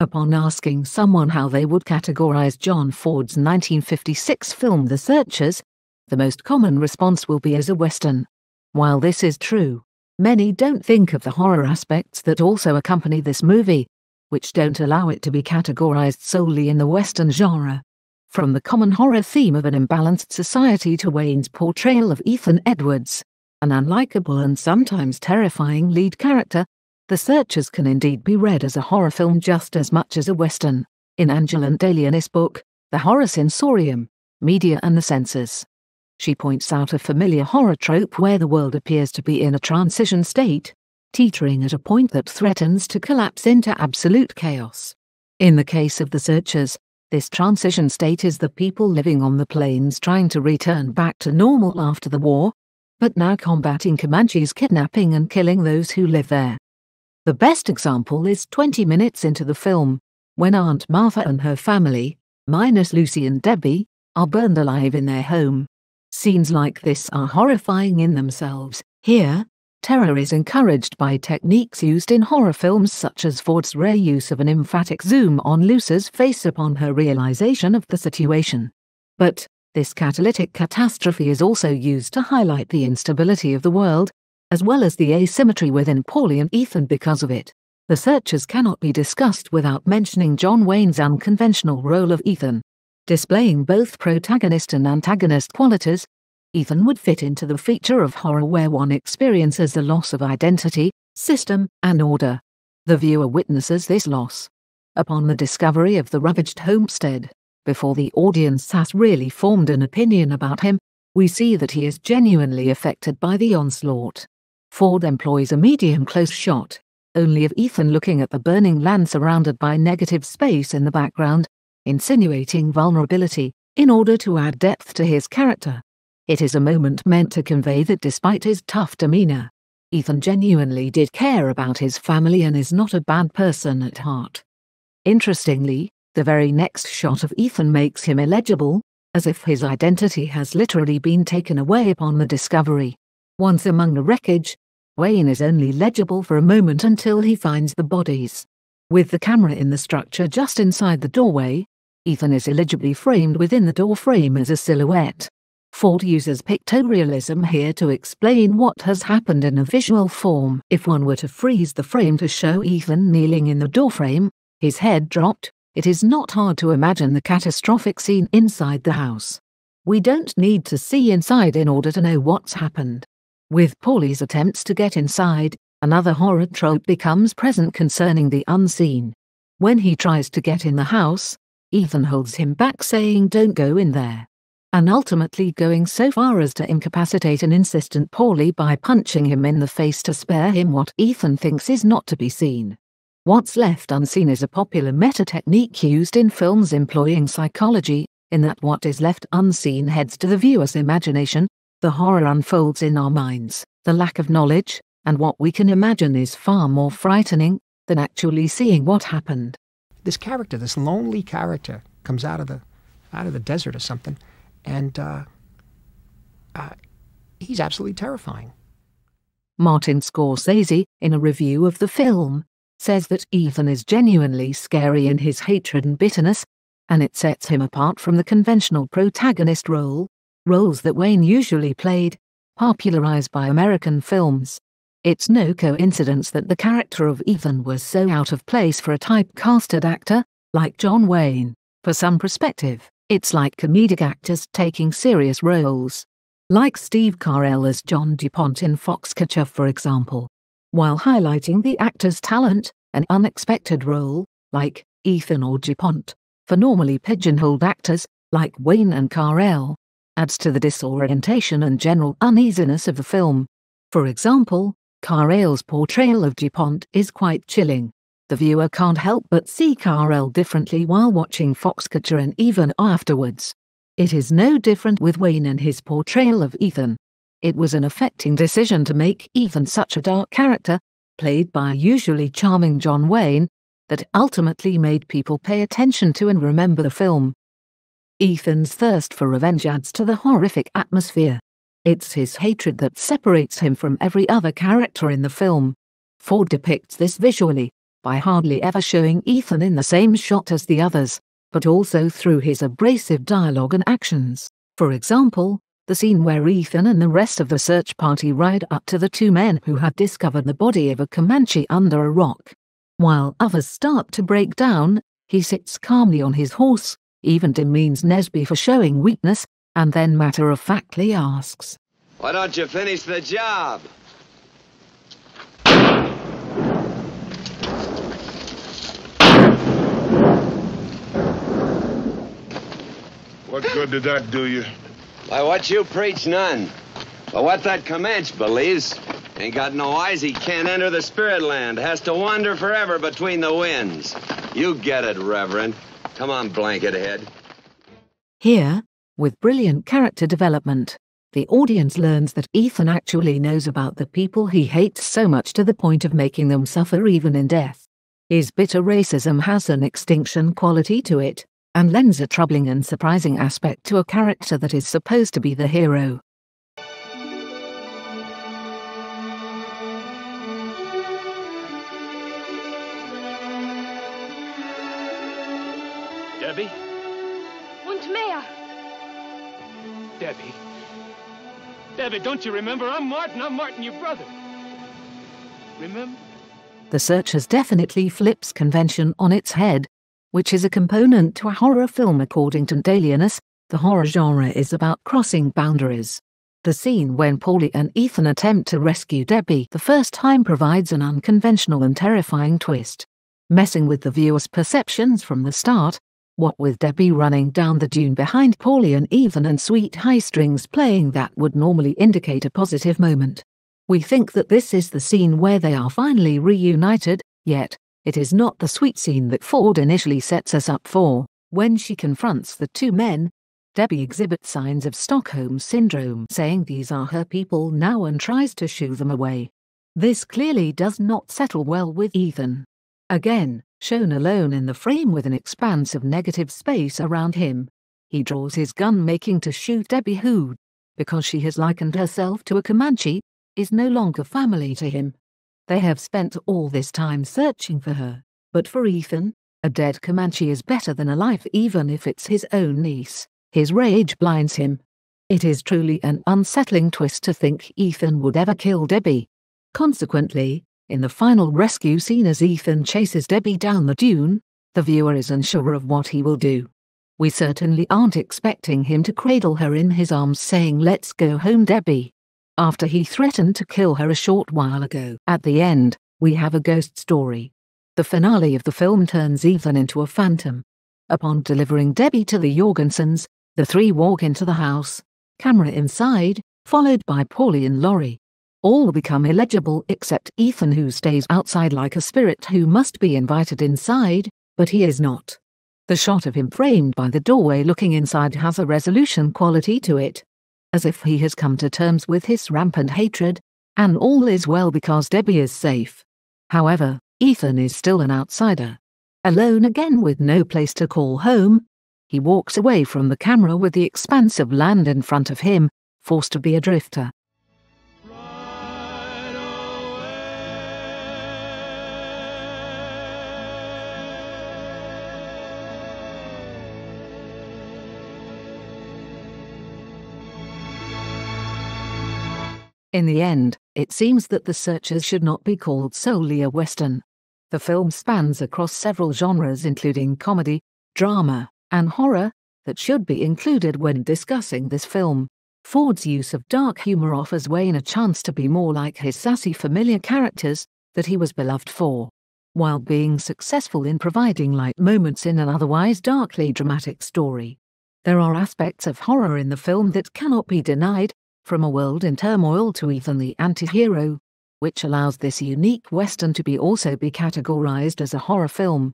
Upon asking someone how they would categorize John Ford's 1956 film The Searchers, the most common response will be as a Western. While this is true, many don't think of the horror aspects that also accompany this movie, which don't allow it to be categorized solely in the Western genre. From the common horror theme of an imbalanced society to Wayne's portrayal of Ethan Edwards, an unlikable and sometimes terrifying lead character, The Searchers can indeed be read as a horror film just as much as a Western. In Angela Ndalianis' book, The Horror Sensorium, Media and the Senses, she points out a familiar horror trope where the world appears to be in a transition state, teetering at a point that threatens to collapse into absolute chaos. In the case of The Searchers, this transition state is the people living on the plains trying to return back to normal after the war, but now combating Comanches, kidnapping and killing those who live there. The best example is 20 minutes into the film, when Aunt Martha and her family, minus Lucy and Debbie, are burned alive in their home. Scenes like this are horrifying in themselves. Here, terror is encouraged by techniques used in horror films such as Ford's rare use of an emphatic zoom on Lucy's face upon her realization of the situation. But this catalytic catastrophe is also used to highlight the instability of the world, as well as the asymmetry within Paulie and Ethan because of it. The Searchers cannot be discussed without mentioning John Wayne's unconventional role of Ethan. Displaying both protagonist and antagonist qualities, Ethan would fit into the feature of horror where one experiences the loss of identity, system, and order. The viewer witnesses this loss upon the discovery of the ravaged homestead. Before the audience has really formed an opinion about him, we see that he is genuinely affected by the onslaught. Ford employs a medium close shot, only of Ethan looking at the burning land surrounded by negative space in the background, insinuating vulnerability, in order to add depth to his character. It is a moment meant to convey that despite his tough demeanor, Ethan genuinely did care about his family and is not a bad person at heart. Interestingly, the very next shot of Ethan makes him illegible, as if his identity has literally been taken away upon the discovery. Once among the wreckage, Wayne is only legible for a moment until he finds the bodies. With the camera in the structure just inside the doorway, Ethan is illegibly framed within the doorframe as a silhouette. Ford uses pictorealism here to explain what has happened in a visual form. If one were to freeze the frame to show Ethan kneeling in the doorframe, his head dropped, it is not hard to imagine the catastrophic scene inside the house. We don't need to see inside in order to know what's happened. With Paulie's attempts to get inside, another horror trope becomes present concerning the unseen. When he tries to get in the house, Ethan holds him back saying don't go in there, and ultimately going so far as to incapacitate an insistent Paulie by punching him in the face to spare him what Ethan thinks is not to be seen. What's left unseen is a popular meta-technique used in films employing psychology, in that what is left unseen heads to the viewer's imagination. The horror unfolds in our minds. The lack of knowledge, and what we can imagine, is far more frightening than actually seeing what happened. This character, this lonely character, comes out of the desert or something, and he's absolutely terrifying. Martin Scorsese, in a review of the film, says that Ethan is genuinely scary in his hatred and bitterness, and it sets him apart from the conventional protagonist roles that Wayne usually played, popularized by American films. It's no coincidence that the character of Ethan was so out of place for a typecasted actor, like John Wayne. For some perspective, it's like comedic actors taking serious roles, like Steve Carell as John DuPont in Foxcatcher, for example. While highlighting the actor's talent, an unexpected role, like Ethan or DuPont, for normally pigeonholed actors, like Wayne and Carell, adds to the disorientation and general uneasiness of the film. For example, Carell's portrayal of DuPont is quite chilling. The viewer can't help but see Carell differently while watching Foxcatcher and even afterwards. It is no different with Wayne and his portrayal of Ethan. It was an affecting decision to make Ethan such a dark character, played by usually charming John Wayne, that ultimately made people pay attention to and remember the film. Ethan's thirst for revenge adds to the horrific atmosphere. It's his hatred that separates him from every other character in the film. Ford depicts this visually, by hardly ever showing Ethan in the same shot as the others, but also through his abrasive dialogue and actions. For example, the scene where Ethan and the rest of the search party ride up to the two men who had discovered the body of a Comanche under a rock. While others start to break down, he sits calmly on his horse, even demeans Nesby for showing weakness, and then matter-of-factly asks, "Why don't you finish the job?" What good did that do you? Why, what you preach, none. But what that Comanche believes, ain't got no eyes, he can't enter the spirit land, has to wander forever between the winds. You get it, Reverend. Come on, blanket head. Here, with brilliant character development, the audience learns that Ethan actually knows about the people he hates so much to the point of making them suffer even in death. His bitter racism has an extinction quality to it, and lends a troubling and surprising aspect to a character that is supposed to be the hero. Debbie? Und mehr. Debbie? Debbie, don't you remember? I'm Martin, your brother. Remember? The Searchers definitely flips convention on its head, which is a component to a horror film according to Ndalianis. The horror genre is about crossing boundaries. The scene when Paulie and Ethan attempt to rescue Debbie the first time provides an unconventional and terrifying twist, messing with the viewer's perceptions from the start, what with Debbie running down the dune behind Paulie and Ethan and sweet high strings playing that would normally indicate a positive moment. We think that this is the scene where they are finally reunited, yet it is not the sweet scene that Ford initially sets us up for. When she confronts the two men, Debbie exhibits signs of Stockholm Syndrome, saying these are her people now and tries to shoo them away. This clearly does not settle well with Ethan. Again, shown alone in the frame with an expanse of negative space around him, he draws his gun making to shoot Debbie who, because she has likened herself to a Comanche, is no longer family to him. They have spent all this time searching for her, but for Ethan, a dead Comanche is better than alive even if it's his own niece. His rage blinds him. It is truly an unsettling twist to think Ethan would ever kill Debbie. Consequently, in the final rescue scene as Ethan chases Debbie down the dune, the viewer is unsure of what he will do. We certainly aren't expecting him to cradle her in his arms saying "Let's go home, Debbie," after he threatened to kill her a short while ago. At the end, we have a ghost story. The finale of the film turns Ethan into a phantom. Upon delivering Debbie to the Jorgensens, the three walk into the house, camera inside, followed by Paulie and Laurie. All become illegible except Ethan, who stays outside like a spirit who must be invited inside, but he is not. The shot of him framed by the doorway looking inside has a resolution quality to it, as if he has come to terms with his rampant hatred, and all is well because Debbie is safe. However, Ethan is still an outsider. Alone again with no place to call home, he walks away from the camera with the expanse of land in front of him, forced to be a drifter. In the end, it seems that The Searchers should not be called solely a Western. The film spans across several genres including comedy, drama, and horror, that should be included when discussing this film. Ford's use of dark humor offers Wayne a chance to be more like his sassy familiar characters that he was beloved for, while being successful in providing light moments in an otherwise darkly dramatic story. There are aspects of horror in the film that cannot be denied, from a world in turmoil to Ethan the anti-hero, which allows this unique Western to also be categorized as a horror film.